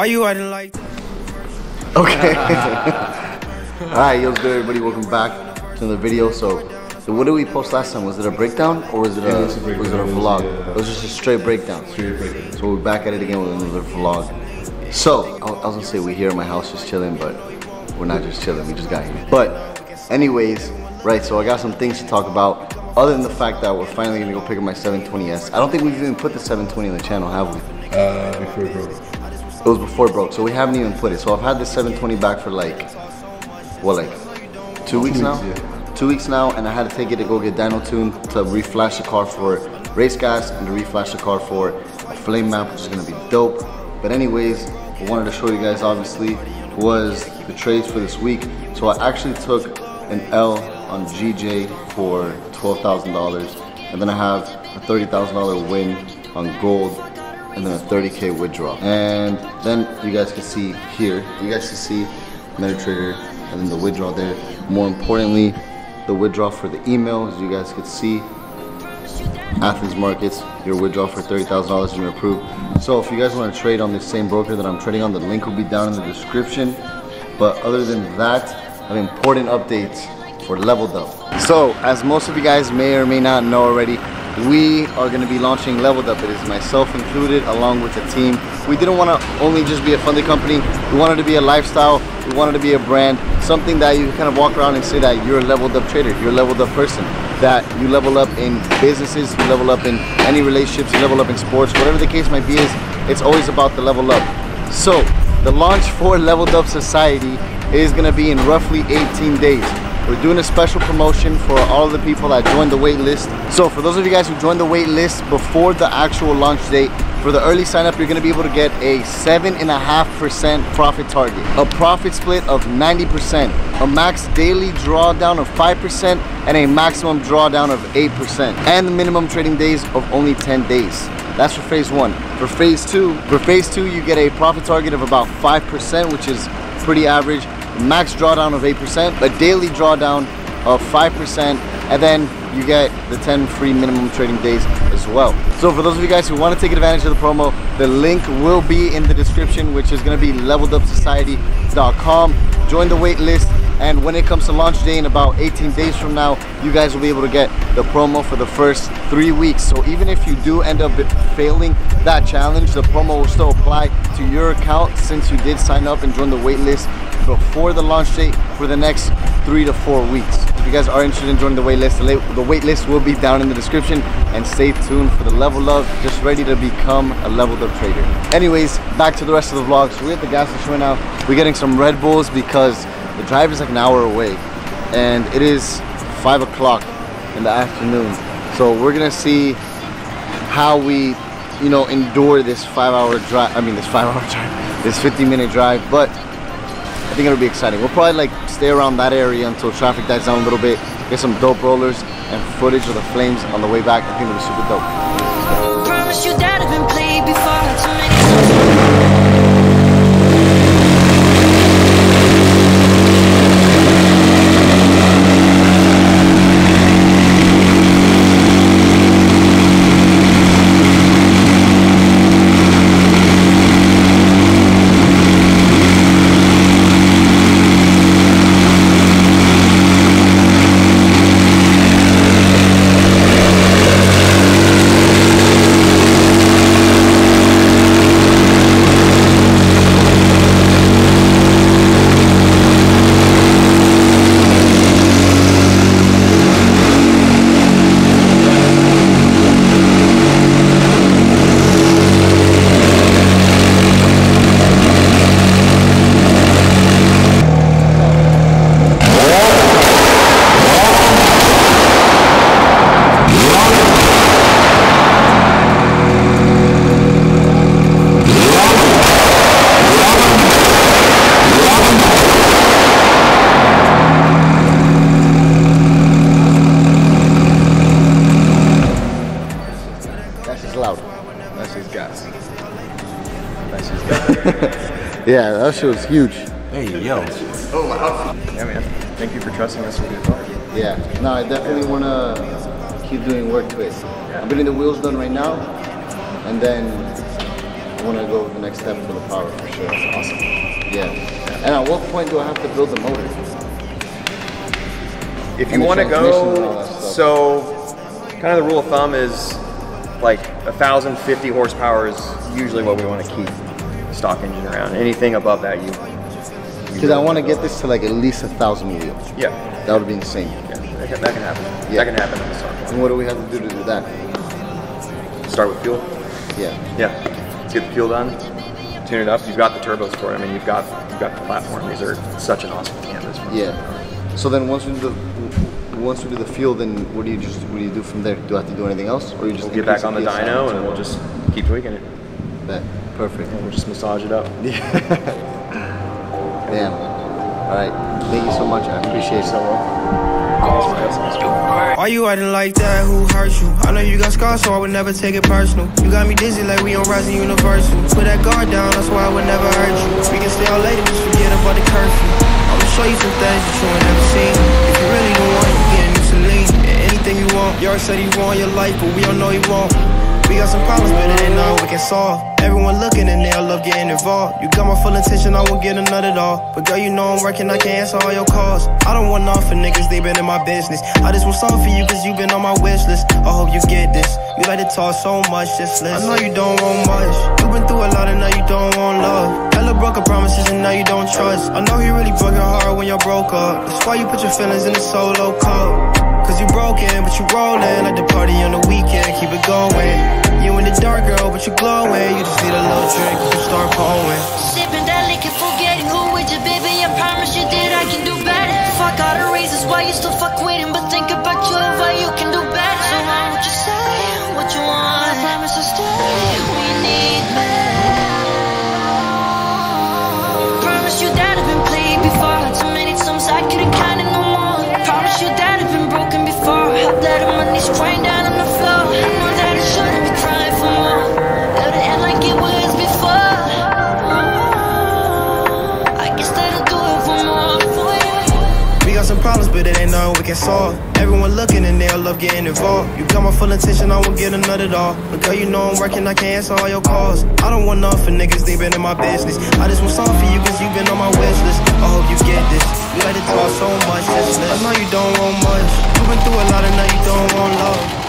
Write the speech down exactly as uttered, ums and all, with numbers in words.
Why you adding like? Okay. Alright, yo, it's good, everybody. Welcome back to the video. So, so, what did we post last time? Was it a breakdown or was it a, was it a, was it a vlog? Yeah. It was just a straight breakdown. Straight breakdown. So, we're back at it again with another vlog. So, I was going to say we're here in my house just chilling, but we're not just chilling. We just got here. But, anyways, right, so I got some things to talk about. Other than the fact that we're finally going to go pick up my seven twenty S. I don't think we've even put the seven twenty on the channel, have we? Uh, before it broke. It was before it broke, so we haven't even put it. So I've had this seven twenty back for like, what, like two weeks now? Yeah. Two weeks now, and I had to take it to go get dyno-tuned to reflash the car for race gas and to reflash the car for a flame map, which is going to be dope. But anyways, I wanted to show you guys, obviously, was the trades for this week. So I actually took an L on G J for twelve thousand dollars, and then I have a thirty thousand dollar win on gold, and then a thirty K withdrawal. And then you guys can see here, you guys can see Metatrader, and then the withdrawal there. More importantly, the withdrawal for the email, as you guys could see, Athens markets, your withdrawal for thirty thousand dollars has been approved. So if you guys want to trade on the same broker that I'm trading on, the link will be down in the description. But other than that, I have important updates for Leveled Up. So as most of you guys may or may not know already, we are going to be launching Leveled Up. It is myself included, along with the team. We didn't want to only just be a funding company. We wanted to be a lifestyle. We wanted to be a brand, something that you kind of walk around and say that you're a leveled up trader, you're a leveled up person, that you level up in businesses, you level up in any relationships, you level up in sports, whatever the case might be. Is it's always about the level up. So the launch for Leveled Up Society is going to be in roughly eighteen days. We're doing a special promotion for all the people that joined the wait list. So for those of you guys who joined the wait list before the actual launch date, for the early sign up, you're gonna be able to get a seven and a half percent profit target, a profit split of ninety percent, a max daily drawdown of five percent, and a maximum drawdown of eight percent, and the minimum trading days of only ten days. That's for phase one. For phase two, for phase two, you get a profit target of about five percent, which is pretty average, max drawdown of eight percent, a daily drawdown of five percent, and then you get the ten free minimum trading days as well. So for those of you guys who want to take advantage of the promo, the link will be in the description, which is going to be leveled up society dot com. Join the wait list, and when it comes to launch day in about eighteen days from now, you guys will be able to get the promo for the first three weeks. So even if you do end up failing that challenge, the promo will still apply to your account since you did sign up and join the wait list before the launch date for the next three to four weeks. If you guys are interested in joining the wait list, the wait list will be down in the description, and stay tuned for the Level Up, just ready to become a leveled up trader. Anyways, back to the rest of the vlog. So we're at the gas station right now. We're getting some Red Bulls because the drive is like an hour away, and it is five o'clock in the afternoon. So we're gonna see how we, you know, endure this five-hour drive. I mean, this five-hour drive, this fifty-minute drive, but I think it'll be exciting. We'll probably like stay around that area until traffic dies down a little bit, get some dope rollers and footage of the flames on the way back. I think it'll be super dope. I promise you that I've been played before too many times. Yeah, that shit was huge. Hey, yo. Oh, wow. Yeah, man. Thank you for trusting us with your car. Yeah. No, I definitely want to keep doing work to it. I'm getting the wheels done right now, and then I want to go the next step for the power for sure. That's awesome. Yeah. And at what point do I have to build the motor? If you want to go, so kind of the rule of thumb is like one thousand fifty horsepower is usually what we want to keep the stock engine around. Anything above that, you. Because I want to get this to like at least a thousand wheels. Yeah. That would be insane. Yeah. That can, that can happen. Yeah. That can happen at the start. And what do we have to do to do that? Start with fuel. Yeah. Yeah. Let's get the fuel done. Tune it up. You've got the turbos for it. I mean, you've got you've got the platform. These are such an awesome canvas. Yeah. The so then once we do the once we do the fuel, then what do you just what do you do from there? Do I have to do anything else, or you just we'll get back on the dyno and, and we'll just keep tweaking it. That perfect. And we'll just massage it up. Yeah. Damn. All right. Thank you so much. I appreciate it. So much. Why you acting like that? Who hurt you? I know you got scars, so I would never take it personal. You got me dizzy like we on Rising Universal. Put that guard down, that's why I would never hurt you. We can stay out later, just forget about the curfew. I'm gonna show you some things that you ain't never seen. If you really don't want, you get a new Celine. Anything you want, York said he want your life, but we all know he won't. We got some problems, but it ain't nothing we can solve. Everyone looking and they all love getting involved. You got my full intention, I won't get another at all. But girl, you know I'm working, I can answer all your calls. I don't want none for niggas, they been in my business. I just want something for you, cause you been on my wish list. I hope you get this. You like to talk so much, just listen. I know you don't want much. You been through a lot and now you don't want love. Hella broke her promises and now you don't trust. I know you really broke your heart when you broke up. That's why you put your feelings in a solo coat. Cause you broken, but you rollin' like the party on the weekend, keep it going. You in the dark, girl, but you glowing. You just need a little drink, you start pouring. Sippin' that liquor, forgetting who with you, baby. I promise you that I can do better. Fuck all the reasons why you still fuck with him, but think about you, why you can do better. So I'm what you say, what you want. I promise I'll stay when you need me. Promise you that I've been played before. Too many times I couldn't count it no more. Promise you that I've been broken. Hop that on my knees, crying down on the floor. I know that I shouldn't be crying for more. Let it end like it was before. Oh, I guess that I'll do it for more for you. We got some problems, but it ain't nothing we can solve. Everyone looking and they all love getting involved. You got my full intention, I won't get another at all. But girl, you know I'm working, I can answer all your calls. I don't want nothing for niggas, they been in my business. I just want something for you, cause you been on my wish list. I hope you get this. You like to talk so much, just listen. I know you don't want much. You've been through a lot and now you don't want love.